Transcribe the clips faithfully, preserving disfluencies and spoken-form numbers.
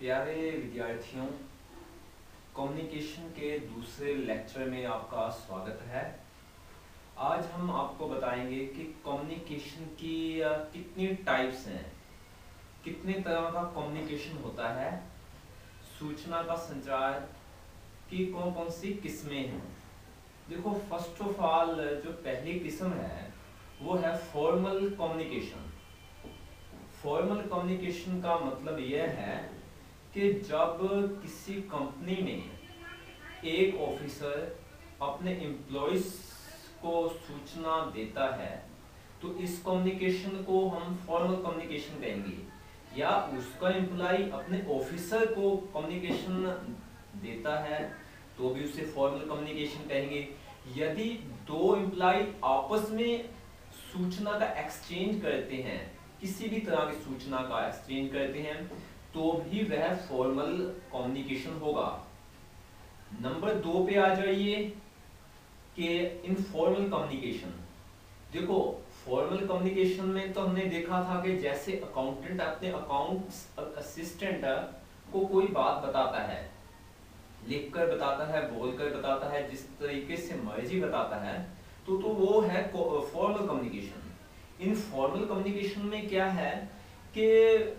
प्यारे विद्यार्थियों, कम्युनिकेशन के दूसरे लेक्चर में आपका स्वागत है। आज हम आपको बताएंगे कि कम्युनिकेशन की कितनी टाइप्स हैं, कितने तरह का कम्युनिकेशन होता है, सूचना का संचार की कौन कौन सी किस्में हैं। देखो, फर्स्ट ऑफ ऑल जो पहली किस्म है वो है फॉर्मल कम्युनिकेशन। फॉर्मल कम्युनिकेशन का मतलब यह है कि जब किसी कंपनी में एक ऑफिसर अपने एम्प्लॉयज को सूचना देता है तो इस कम्युनिकेशन को हम फॉर्मल कम्युनिकेशन कहेंगे, या उसका एम्प्लॉय अपने ऑफिसर को कम्युनिकेशन देता है तो भी उसे फॉर्मल कम्युनिकेशन कहेंगे। यदि दो एम्प्लॉय आपस में सूचना का एक्सचेंज करते हैं, किसी भी तरह की सूचना का एक्सचेंज करते हैं, तो भी वह फॉर्मल कम्युनिकेशन होगा। नंबर दो पे आ जाइए कि इनफॉर्मल कम्युनिकेशन। देखो, फॉर्मल कम्युनिकेशन में तो हमने देखा था कि जैसे अकाउंटेंट अपने अकाउंट्स असिस्टेंट को कोई बात बताता है, लिखकर बताता है, बोलकर बताता है, जिस तरीके से मर्जी बताता है, तो तो वो है फॉर्मल कम्युनिकेशन। इनफॉर्मल कम्युनिकेशन में क्या है कि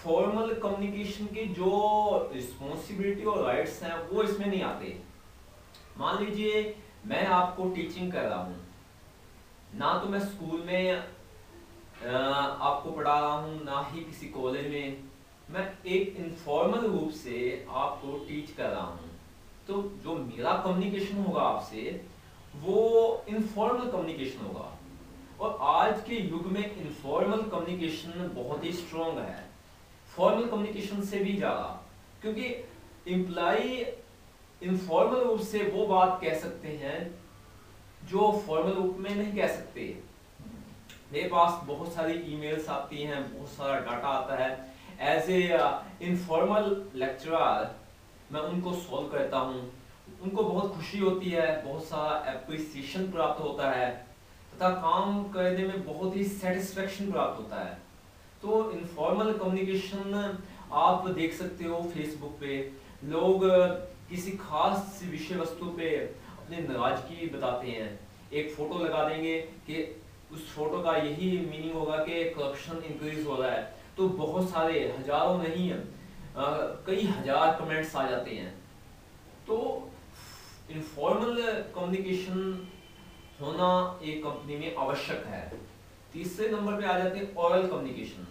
फॉर्मल कम्युनिकेशन की जो रिस्पॉन्सिबिलिटी और राइट्स हैं वो इसमें नहीं आते। मान लीजिए मैं आपको टीचिंग कर रहा हूँ, ना तो मैं स्कूल में आपको पढ़ा रहा हूँ, ना ही किसी कॉलेज में, मैं एक इनफॉर्मल रूप से आपको टीच कर रहा हूँ, तो जो मेरा कम्युनिकेशन होगा आपसे वो इनफॉर्मल कम्युनिकेशन होगा। और आज के युग में इनफॉर्मल कम्युनिकेशन बहुत ही स्ट्रॉन्ग है, फॉर्मल कम्युनिकेशन से भी ज़्यादा, क्योंकि एम्प्लॉई इनफॉर्मल रूप से वो बात कह सकते हैं जो फॉर्मल रूप में नहीं कह सकते। मेरे पास बहुत सारी ईमेल्स आती हैं, बहुत सारा डाटा आता है, एज ए इनफॉर्मल लेक्चरर मैं उनको सॉल्व करता हूँ, उनको बहुत खुशी होती है, बहुत सारा एप्रिसिएशन प्राप्त होता है तथा काम करने में बहुत ही सेटिस्फेक्शन प्राप्त होता है। तो इनफॉर्मल कम्युनिकेशन आप देख सकते हो, फेसबुक पे लोग किसी खास विषय वस्तु पे अपने नाराजगी बताते हैं, एक फ़ोटो लगा देंगे कि उस फोटो का यही मीनिंग होगा कि करप्शन इंक्रीज हो रहा है, तो बहुत सारे हजारों नहीं है आ, कई हजार कमेंट्स आ जाते हैं। तो इनफॉर्मल कम्युनिकेशन होना एक कंपनी में आवश्यक है। तीसरे नंबर पे आ जाते हैं ऑरल कम्युनिकेशन।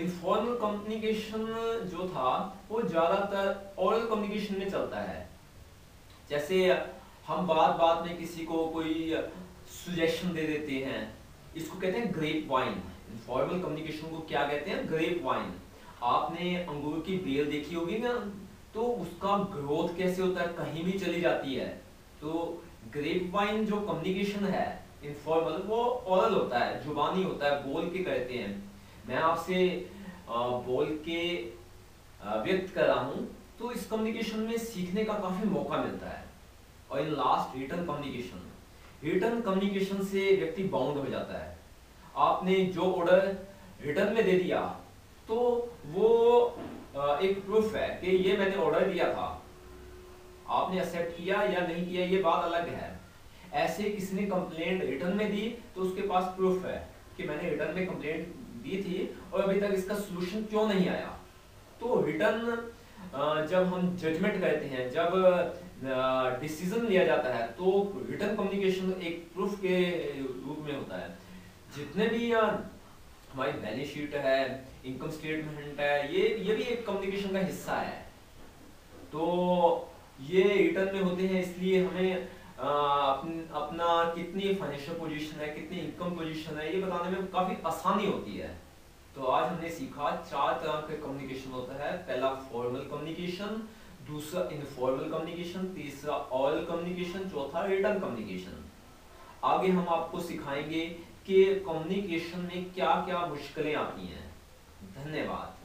इनफॉर्मल कम्युनिकेशन जो था वो ज़्यादातर ऑरल कम्युनिकेशन में चलता है, जैसे हम बात बात में किसी को कोई सुजेशन दे देते हैं, इसको कहते हैं ग्रेप वाइन। इनफॉर्मल कम्युनिकेशन को क्या कहते हैं? Grep wine. आपने अंगूर की बेल देखी होगी ना, तो उसका ग्रोथ कैसे होता है, कहीं भी चली जाती है, तो ग्रेप वाइन जो कम्युनिकेशन है इनफॉर्मल वो ऑरल होता है, जुबानी होता है, बोल के करते हैं। मैं आपसे बोल के व्यक्त कर रहा हूँ, तो इस कम्युनिकेशन में सीखने का काफ़ी मौका मिलता है। और in last return communication, return communication से व्यक्ति बाउंड हो जाता है। आपने जो ऑर्डर रिटर्न में दे दिया तो वो एक प्रूफ है कि ये मैंने ऑर्डर दिया था, आपने एक्सेप्ट किया या नहीं किया ये बात अलग है। ऐसे किसी ने कंप्लेंट रिटर्न में दी तो उसके पास प्रूफ है कि मैंने रिटर्न में कंप्लेंट दी थी और अभी तक इसका सलूशन क्यों नहीं आया। तो रिटर्न जब हम जजमेंट करते हैं, जब डिसीजन लिया जाता है, तो रिटर्न कम्युनिकेशन एक प्रूफ के रूप में होता है। जितने भी हमारी बैलेंस शीट है, इनकम स्टेटमेंट है, ये ये भी एक कम्युनिकेशन का हिस्सा है, तो ये रिटर्न में होते हैं। इसलिए हमें अपना कितनी फाइनेंशियल पोजीशन है, कितनी इनकम पोजीशन है, ये बताने में काफ़ी आसानी होती है। तो आज हमने सीखा चार तरह के कम्युनिकेशन होता है। पहला फॉर्मल कम्युनिकेशन, दूसरा इनफॉर्मल कम्युनिकेशन, तीसरा ऑरल कम्युनिकेशन, चौथा रिटर्न कम्युनिकेशन। आगे हम आपको सिखाएंगे कि कम्युनिकेशन में क्या क्या मुश्किलें आती हैं। धन्यवाद।